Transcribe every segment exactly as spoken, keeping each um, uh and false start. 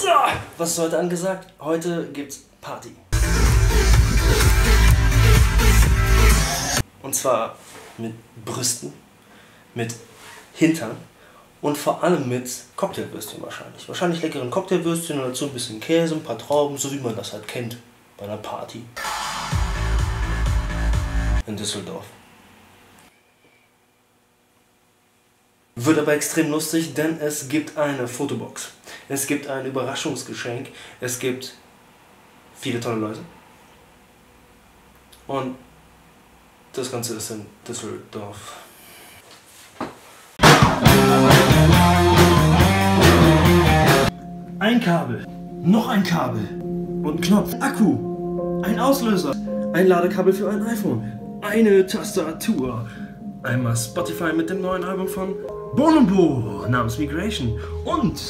So, was ist heute angesagt? Heute gibt's Party. Und zwar mit Brüsten, mit Hintern und vor allem mit Cocktailwürstchen wahrscheinlich. Wahrscheinlich leckeren Cocktailwürstchen und dazu ein bisschen Käse, ein paar Trauben, so wie man das halt kennt bei einer Party. In Düsseldorf. Wird aber extrem lustig, denn es gibt eine Fotobox, es gibt ein Überraschungsgeschenk, es gibt viele tolle Leute und das Ganze ist in Düsseldorf. Ein Kabel, noch ein Kabel und ein Knopf, Akku, ein Auslöser, ein Ladekabel für ein iPhone, eine Tastatur, einmal Spotify mit dem neuen Album von Bonobo namens Migration und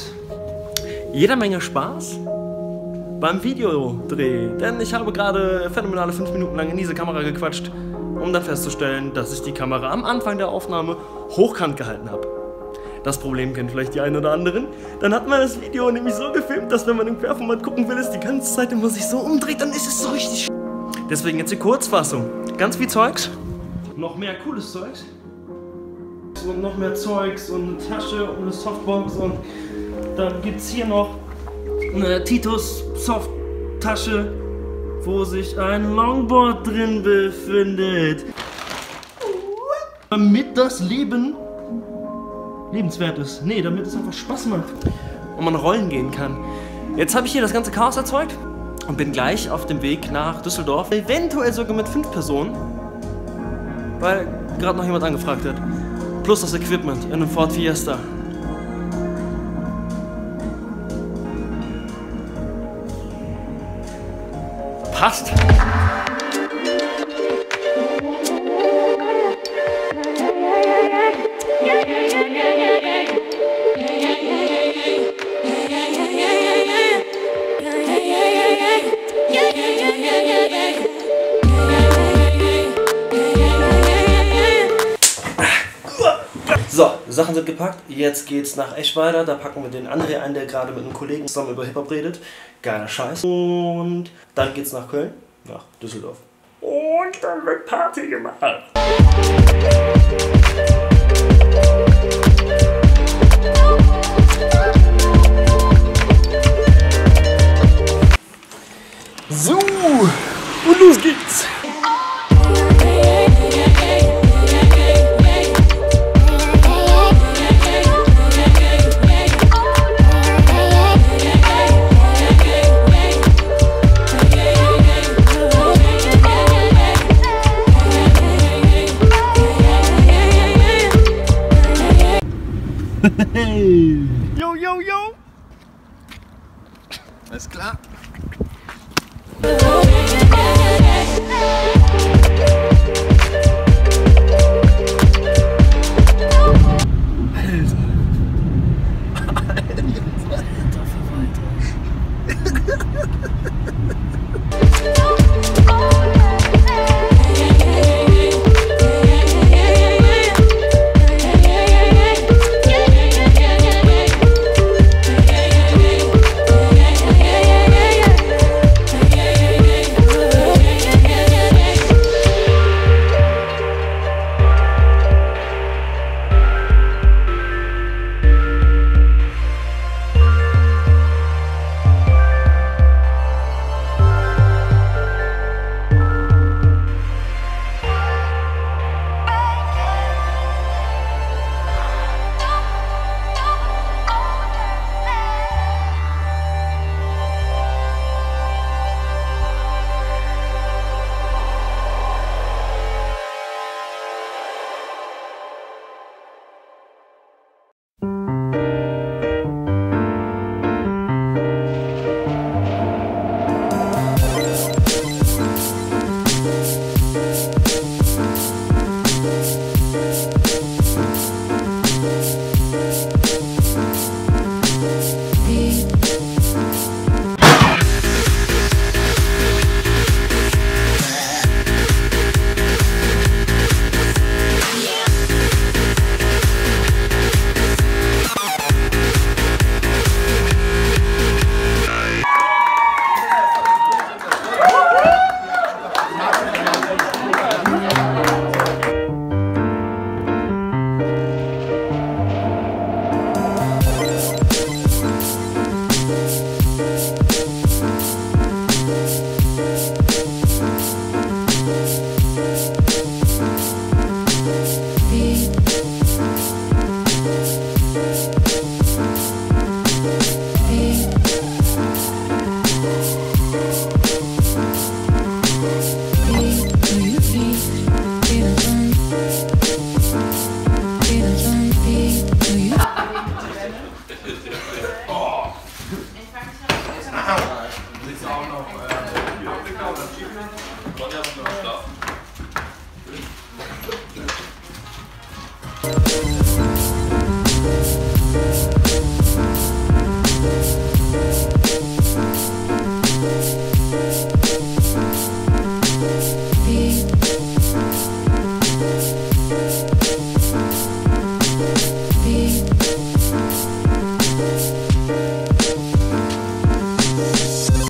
jeder Menge Spaß beim Videodreh, denn ich habe gerade phänomenale fünf Minuten lang in diese Kamera gequatscht, um dann festzustellen, dass ich die Kamera am Anfang der Aufnahme hochkant gehalten habe. Das Problem kennt vielleicht die einen oder anderen, dann hat man das Video nämlich so gefilmt, dass wenn man im Querformat gucken will, es die ganze Zeit immer sich so umdreht, dann ist es so richtig. Deswegen jetzt die Kurzfassung, ganz viel Zeugs, noch mehr cooles Zeugs. Und noch mehr Zeugs und eine Tasche und eine Softbox und dann gibt es hier noch eine Titus Softtasche, wo sich ein Longboard drin befindet. Damit das Leben lebenswert ist. Nee, damit es einfach Spaß macht und man rollen gehen kann. Jetzt habe ich hier das ganze Chaos erzeugt und bin gleich auf dem Weg nach Düsseldorf. Eventuell sogar mit fünf Personen, weil gerade noch jemand angefragt hat. Plus das Equipment in einem Ford Fiesta. Passt! So, Sachen sind gepackt, jetzt geht's nach Eschweiler, da packen wir den André ein, der gerade mit einem Kollegen zusammen über Hip-Hop redet. Geiler Scheiß. Und dann geht's nach Köln, nach Düsseldorf. Und dann wird Party gemacht. So, und los geht's. Yo, yo, yo! Alles klar.